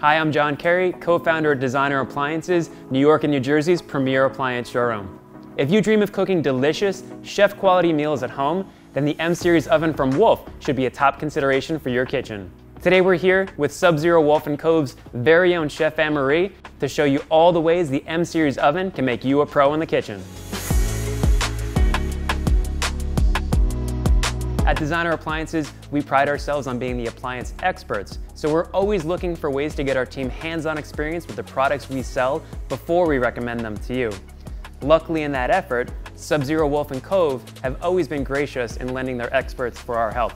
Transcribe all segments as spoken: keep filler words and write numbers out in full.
Hi, I'm John Kerry, co-founder of Designer Appliances, New York and New Jersey's premier appliance showroom. If you dream of cooking delicious, chef-quality meals at home, then the M-Series oven from Wolf should be a top consideration for your kitchen. Today we're here with Sub-Zero, Wolf and Cove's very own Chef Emery to show you all the ways the M-Series oven can make you a pro in the kitchen. At Designer Appliances, we pride ourselves on being the appliance experts, so we're always looking for ways to get our team hands-on experience with the products we sell before we recommend them to you. Luckily in that effort, Sub-Zero, Wolf and Cove have always been gracious in lending their experts for our help.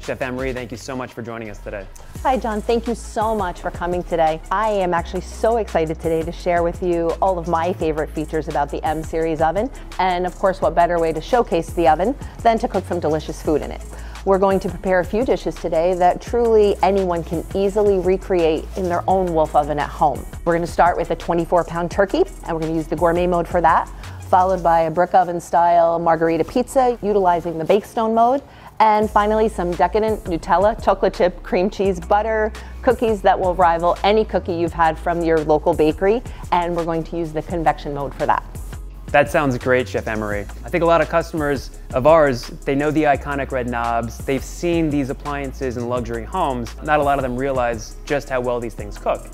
Chef Emery, thank you so much for joining us today. Hi John, thank you so much for coming today. I am actually so excited today to share with you all of my favorite features about the M-Series oven, and of course what better way to showcase the oven than to cook some delicious food in it. We're going to prepare a few dishes today that truly anyone can easily recreate in their own Wolf oven at home. We're going to start with a twenty-four pound turkey, and we're going to use the gourmet mode for that, followed by a brick oven style margarita pizza utilizing the bake stone mode, and finally some decadent Nutella, chocolate chip, cream cheese, butter, cookies that will rival any cookie you've had from your local bakery, and we're going to use the convection mode for that. That sounds great, Chef Emery. I think a lot of customers of ours, they know the iconic red knobs, they've seen these appliances in luxury homes, not a lot of them realize just how well these things cook.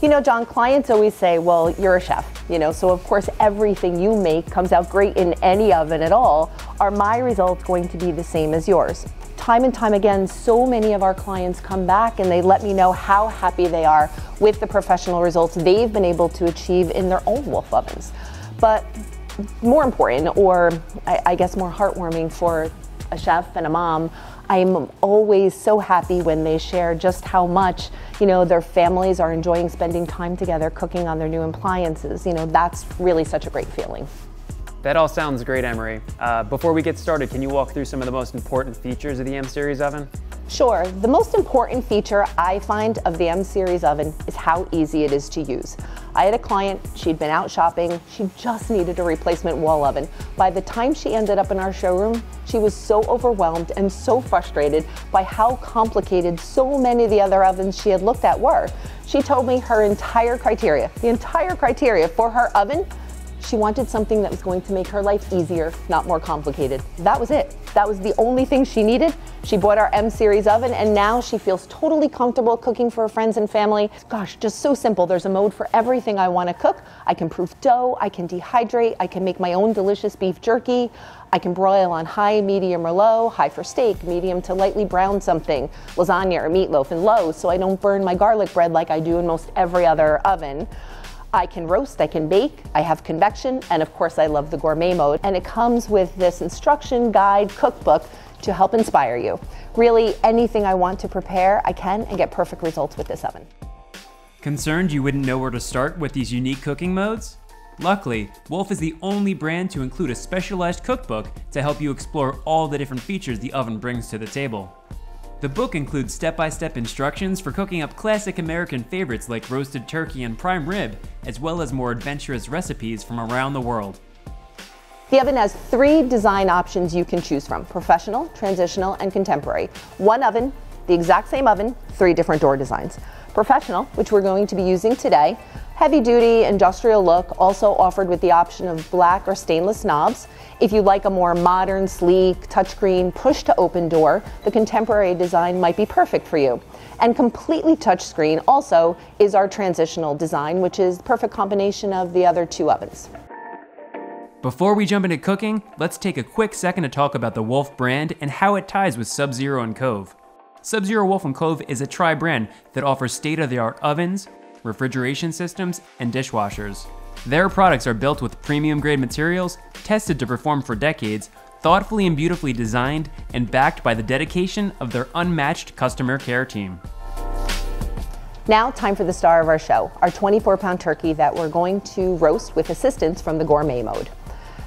You know, John, clients always say, well, you're a chef, you know, so of course everything you make comes out great in any oven at all. Are my results going to be the same as yours? Time and time again, so many of our clients come back and they let me know how happy they are with the professional results they've been able to achieve in their own Wolf ovens. But more important, or I guess more heartwarming for a chef and a mom, I'm always so happy when they share just how much, you know, their families are enjoying spending time together cooking on their new appliances. You know, that's really such a great feeling. That all sounds great, Emery. Uh, before we get started, can you walk through some of the most important features of the M-Series oven? Sure. The most important feature I find of the M-Series oven is how easy it is to use. I had a client, she'd been out shopping, she just needed a replacement wall oven. By the time she ended up in our showroom, she was so overwhelmed and so frustrated by how complicated so many of the other ovens she had looked at were. She told me her entire criteria, the entire criteria for her oven. She wanted something that was going to make her life easier, not more complicated. That was it. That was the only thing she needed. She bought our M-Series oven, and now she feels totally comfortable cooking for her friends and family. Gosh, just so simple. There's a mode for everything I want to cook. I can proof dough, I can dehydrate, I can make my own delicious beef jerky, I can broil on high, medium, or low, high for steak, medium to lightly brown something, lasagna or meatloaf, and low so I don't burn my garlic bread like I do in most every other oven. I can roast, I can bake, I have convection, and of course I love the gourmet mode. And it comes with this instruction guide cookbook to help inspire you. Really, anything I want to prepare, I can, and get perfect results with this oven. Concerned you wouldn't know where to start with these unique cooking modes? Luckily, Wolf is the only brand to include a specialized cookbook to help you explore all the different features the oven brings to the table. The book includes step-by-step instructions for cooking up classic American favorites like roasted turkey and prime rib, as well as more adventurous recipes from around the world. The oven has three design options you can choose from: professional, transitional, and contemporary. One oven, the exact same oven, three different door designs. Professional, which we're going to be using today, heavy-duty, industrial look, also offered with the option of black or stainless knobs. If you like a more modern, sleek, touchscreen, push-to-open door, the contemporary design might be perfect for you. And completely touchscreen also is our transitional design, which is the perfect combination of the other two ovens. Before we jump into cooking, let's take a quick second to talk about the Wolf brand and how it ties with Sub-Zero and Cove. Sub-Zero, Wolf and Cove is a tri-brand that offers state-of-the-art ovens, refrigeration systems, and dishwashers. Their products are built with premium-grade materials, tested to perform for decades, thoughtfully and beautifully designed, and backed by the dedication of their unmatched customer care team. Now, time for the star of our show, our twenty-four pound turkey that we're going to roast with assistance from the gourmet mode.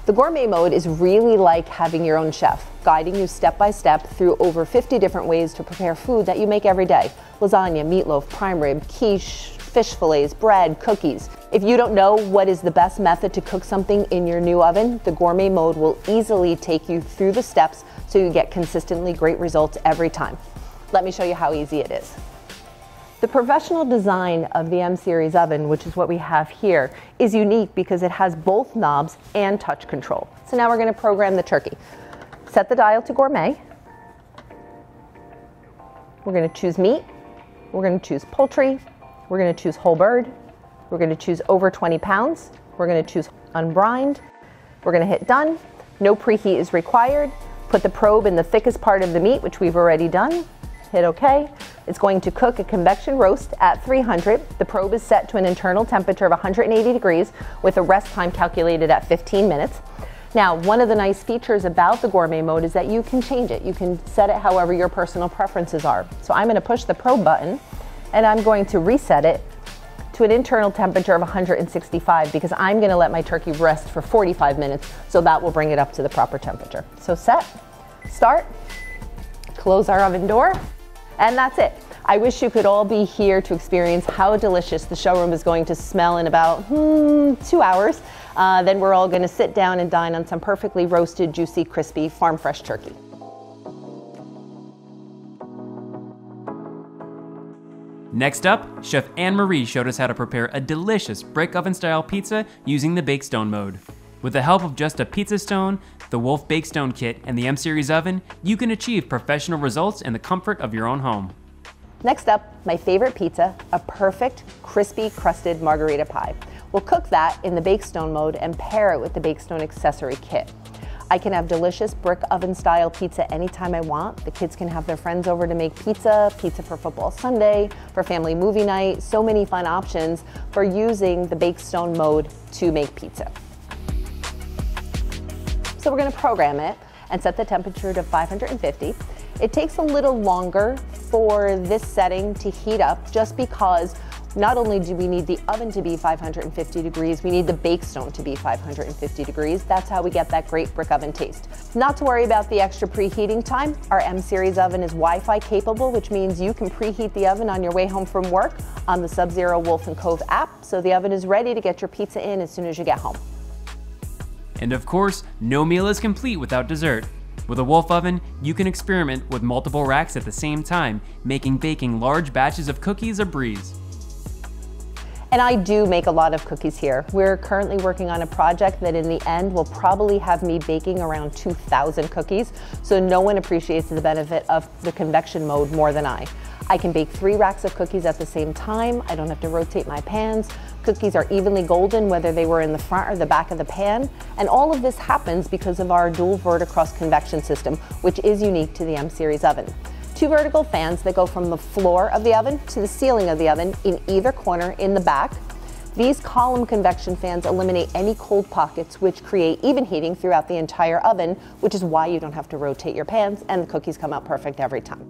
The gourmet mode is really like having your own chef, guiding you step by step through over fifty different ways to prepare food that you make every day. Lasagna, meatloaf, prime rib, quiche, fish fillets, bread, cookies. If you don't know what is the best method to cook something in your new oven, the gourmet mode will easily take you through the steps so you get consistently great results every time. Let me show you how easy it is. The professional design of the M-Series oven, which is what we have here, is unique because it has both knobs and touch control. So now we're going to program the turkey. Set the dial to gourmet. We're going to choose meat. We're going to choose poultry. We're going to choose whole bird. We're going to choose over twenty pounds. We're going to choose unbrined. We're going to hit done. No preheat is required. Put the probe in the thickest part of the meat, which we've already done. Hit OK. It's going to cook a convection roast at three hundred. The probe is set to an internal temperature of one hundred eighty degrees with a rest time calculated at fifteen minutes. Now, one of the nice features about the gourmet mode is that you can change it. You can set it however your personal preferences are. So I'm going to push the probe button and I'm going to reset it to an internal temperature of one hundred sixty-five because I'm going to let my turkey rest for forty-five minutes, so that will bring it up to the proper temperature. So set, start, close our oven door, and that's it. I wish you could all be here to experience how delicious the showroom is going to smell in about hmm, two hours. Uh, then we're all going to sit down and dine on some perfectly roasted, juicy, crispy, farm fresh turkey. Next up, Chef Anne-Marie showed us how to prepare a delicious brick oven style pizza using the bake stone mode. With the help of just a pizza stone, the Wolf bake stone kit, and the M-Series oven, you can achieve professional results in the comfort of your own home. Next up, my favorite pizza, a perfect crispy crusted margherita pie. We'll cook that in the bake stone mode and pair it with the bake stone accessory kit. I can have delicious brick oven style pizza anytime I want. The kids can have their friends over to make pizza, pizza for football Sunday, for family movie night, so many fun options for using the bake stone mode to make pizza. So we're gonna program it and set the temperature to five hundred fifty. It takes a little longer for this setting to heat up just because not only do we need the oven to be five hundred fifty degrees, we need the bake stone to be five hundred fifty degrees. That's how we get that great brick oven taste. Not to worry about the extra preheating time. Our M-Series oven is Wi-Fi capable, which means you can preheat the oven on your way home from work on the Sub-Zero, Wolf, and Cove app, so the oven is ready to get your pizza in as soon as you get home. And of course, no meal is complete without dessert. With a Wolf oven, you can experiment with multiple racks at the same time, making baking large batches of cookies a breeze. And I do make a lot of cookies here. We're currently working on a project that in the end will probably have me baking around two thousand cookies, so no one appreciates the benefit of the convection mode more than I. I can bake three racks of cookies at the same time. I don't have to rotate my pans. Cookies are evenly golden, whether they were in the front or the back of the pan. And all of this happens because of our dual VertiCross convection system, which is unique to the M-Series oven. Two vertical fans that go from the floor of the oven to the ceiling of the oven in either corner in the back. These column convection fans eliminate any cold pockets, which create even heating throughout the entire oven, which is why you don't have to rotate your pans and the cookies come out perfect every time.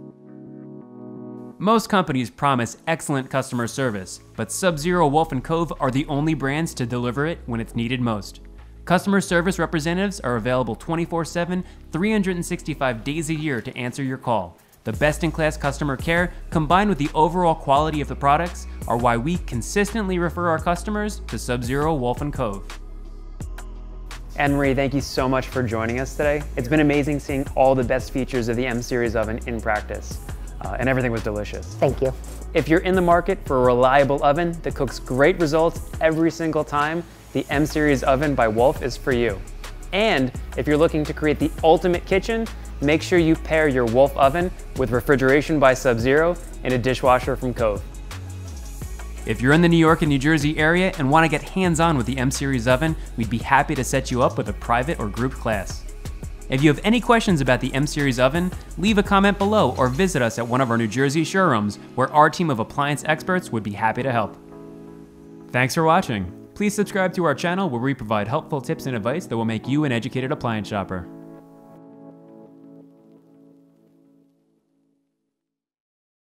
Most companies promise excellent customer service, but Sub-Zero, Wolf, and Cove are the only brands to deliver it when it's needed most. Customer service representatives are available twenty-four seven, three hundred sixty-five days a year to answer your call. The best-in-class customer care, combined with the overall quality of the products, are why we consistently refer our customers to Sub-Zero, Wolf, and Cove. Anne-Marie, thank you so much for joining us today. It's been amazing seeing all the best features of the M-Series oven in practice, uh, and everything was delicious. Thank you. If you're in the market for a reliable oven that cooks great results every single time, the M-Series oven by Wolf is for you. And if you're looking to create the ultimate kitchen, make sure you pair your Wolf oven with refrigeration by Sub-Zero and a dishwasher from Cove. If you're in the New York and New Jersey area and want to get hands-on with the M-Series oven, we'd be happy to set you up with a private or group class. If you have any questions about the M-Series oven, leave a comment below or visit us at one of our New Jersey showrooms where our team of appliance experts would be happy to help. Thanks for watching. Please subscribe to our channel where we provide helpful tips and advice that will make you an educated appliance shopper.